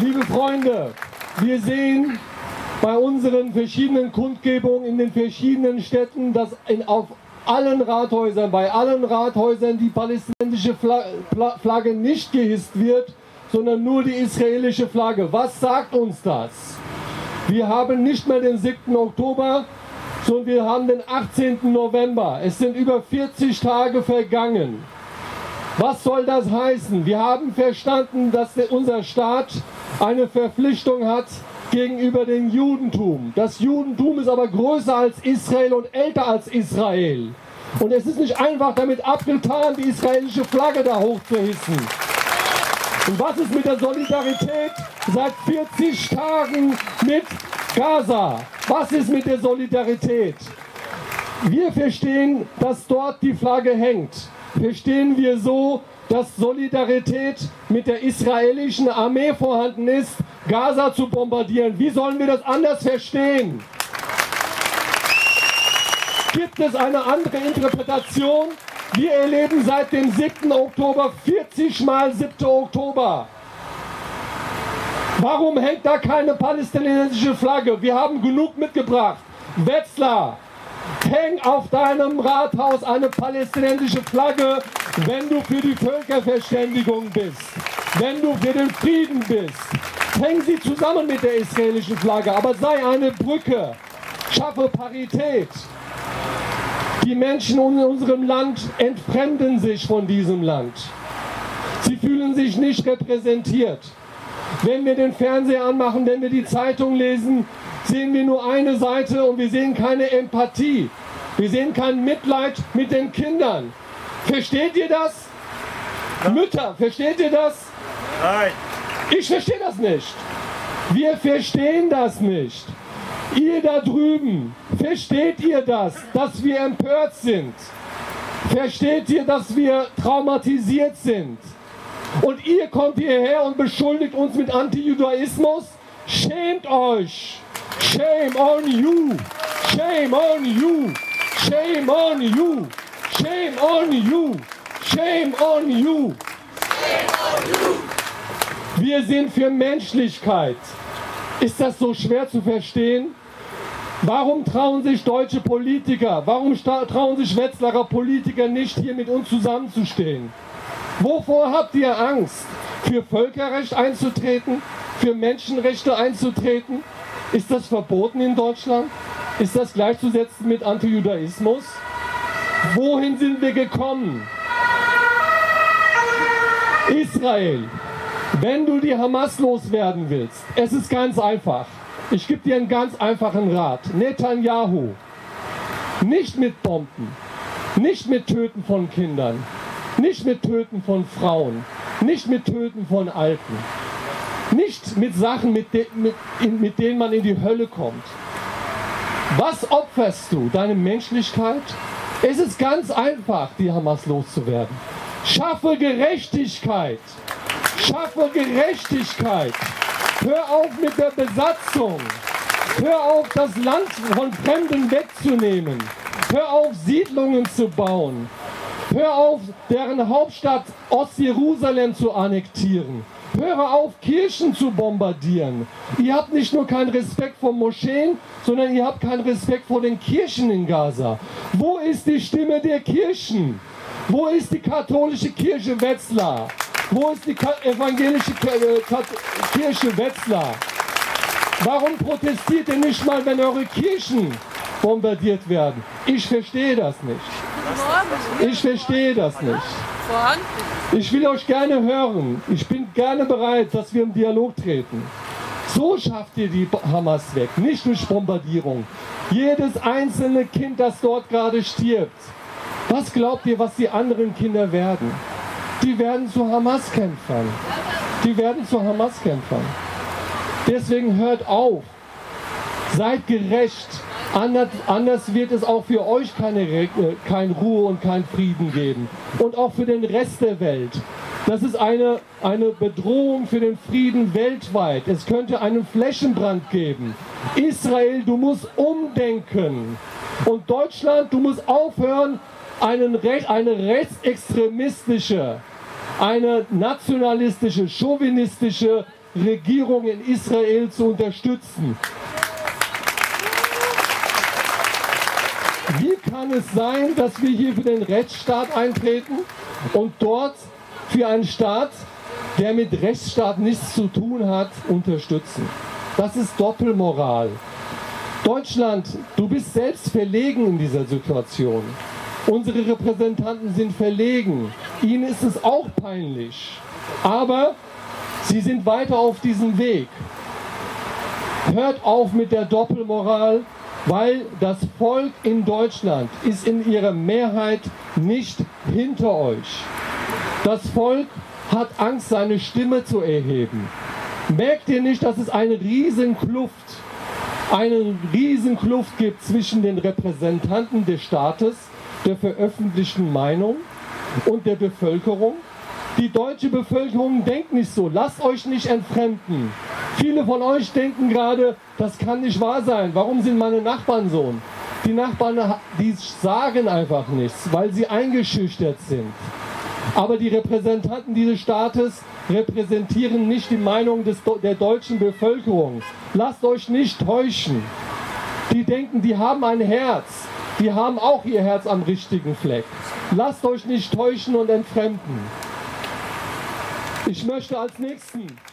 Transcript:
Liebe Freunde, wir sehen bei unseren verschiedenen Kundgebungen in den verschiedenen Städten, dass bei allen Rathäusern die palästinensische Flagge nicht gehisst wird, sondern nur die israelische Flagge. Was sagt uns das? Wir haben nicht mehr den 7. Oktober, sondern wir haben den 18. November. Es sind über 40 Tage vergangen. Was soll das heißen? Wir haben verstanden, dass unser Staat eine Verpflichtung hat gegenüber dem Judentum. Das Judentum ist aber größer als Israel und älter als Israel. Und es ist nicht einfach damit abgetan, die israelische Flagge da hochzuhissen. Und was ist mit der Solidarität seit 40 Tagen mit Gaza? Was ist mit der Solidarität? Wir verstehen, dass dort die Flagge hängt. Verstehen wir so, dass Solidarität mit der israelischen Armee vorhanden ist, Gaza zu bombardieren? Wie sollen wir das anders verstehen? Gibt es eine andere Interpretation? Wir erleben seit dem 7. Oktober 40 mal 7. Oktober. Warum hängt da keine palästinensische Flagge? Wir haben genug mitgebracht. Wetzlar, häng auf deinem Rathaus eine palästinensische Flagge, wenn du für die Völkerverständigung bist, wenn du für den Frieden bist. Häng sie zusammen mit der israelischen Flagge, aber sei eine Brücke, schaffe Parität. Die Menschen in unserem Land entfremden sich von diesem Land. Sie fühlen sich nicht repräsentiert. Wenn wir den Fernseher anmachen, wenn wir die Zeitung lesen, sehen wir nur eine Seite und wir sehen keine Empathie. Wir sehen kein Mitleid mit den Kindern. Versteht ihr das? Mütter, versteht ihr das? Nein. Ich verstehe das nicht. Wir verstehen das nicht. Ihr da drüben, versteht ihr das, dass wir empört sind? Versteht ihr, dass wir traumatisiert sind? Und ihr kommt hierher und beschuldigt uns mit Antijudaismus? Schämt euch! Shame on you! Shame on you! Shame on you! Shame on you! Shame on you! Wir sind für Menschlichkeit. Ist das so schwer zu verstehen? Warum trauen sich deutsche Politiker, warum trauen sich Wetzlarer Politiker nicht, hier mit uns zusammenzustehen? Wovor habt ihr Angst? Für Völkerrecht einzutreten? Für Menschenrechte einzutreten? Ist das verboten in Deutschland? Ist das gleichzusetzen mit Antijudaismus? Wohin sind wir gekommen? Israel, wenn du die Hamas loswerden willst, es ist ganz einfach. Ich gebe dir einen ganz einfachen Rat. Netanyahu, nicht mit Bomben, nicht mit Töten von Kindern, nicht mit Töten von Frauen, nicht mit Töten von Alten, nicht mit Sachen, mit denen man in die Hölle kommt. Was opferst du? Deine Menschlichkeit? Es ist ganz einfach, die Hamas loszuwerden. Schaffe Gerechtigkeit! Schaffe Gerechtigkeit! Hör auf mit der Besatzung! Hör auf, das Land von Fremden wegzunehmen! Hör auf, Siedlungen zu bauen! Hör auf, deren Hauptstadt Ostjerusalem zu annektieren! Hör auf, Kirchen zu bombardieren! Ihr habt nicht nur keinen Respekt vor Moscheen, sondern ihr habt keinen Respekt vor den Kirchen in Gaza. Wo ist die Stimme der Kirchen? Wo ist die katholische Kirche Wetzlar? Wo ist die evangelische Kirche Wetzlar? Warum protestiert ihr nicht mal, wenn eure Kirchen bombardiert werden? Ich verstehe das nicht. Ich verstehe das nicht. Ich will euch gerne hören. Ich bin gerne bereit, dass wir im Dialog treten. So schafft ihr die Hamas weg, nicht durch Bombardierung. Jedes einzelne Kind, das dort gerade stirbt. Was glaubt ihr, was die anderen Kinder werden? Die werden zu Hamas-Kämpfern. Die werden zu Hamas-Kämpfern. Deswegen hört auf. Seid gerecht. Anders wird es auch für euch keine Ruhe und keinen Frieden geben. Und auch für den Rest der Welt. Das ist eine Bedrohung für den Frieden weltweit. Es könnte einen Flächenbrand geben. Israel, du musst umdenken. Und Deutschland, du musst aufhören, eine rechtsextremistische, eine nationalistische, chauvinistische Regierung in Israel zu unterstützen. Wie kann es sein, dass wir hier für den Rechtsstaat eintreten und dort für einen Staat, der mit Rechtsstaat nichts zu tun hat, unterstützen? Das ist Doppelmoral. Deutschland, du bist selbst verlegen in dieser Situation. Unsere Repräsentanten sind verlegen. Ihnen ist es auch peinlich. Aber sie sind weiter auf diesem Weg. Hört auf mit der Doppelmoral, weil das Volk in Deutschland ist in ihrer Mehrheit nicht hinter euch. Das Volk hat Angst, seine Stimme zu erheben. Merkt ihr nicht, dass es eine Riesenkluft gibt zwischen den Repräsentanten des Staates, der veröffentlichten Meinung und der Bevölkerung? Die deutsche Bevölkerung denkt nicht so, lasst euch nicht entfremden. Viele von euch denken gerade, das kann nicht wahr sein, warum sind meine Nachbarn so? Die Nachbarn, die sagen einfach nichts, weil sie eingeschüchtert sind. Aber die Repräsentanten dieses Staates repräsentieren nicht die Meinung der deutschen Bevölkerung. Lasst euch nicht täuschen. Die denken, die haben ein Herz. Die haben auch ihr Herz am richtigen Fleck. Lasst euch nicht täuschen und entfremden. Ich möchte als Nächsten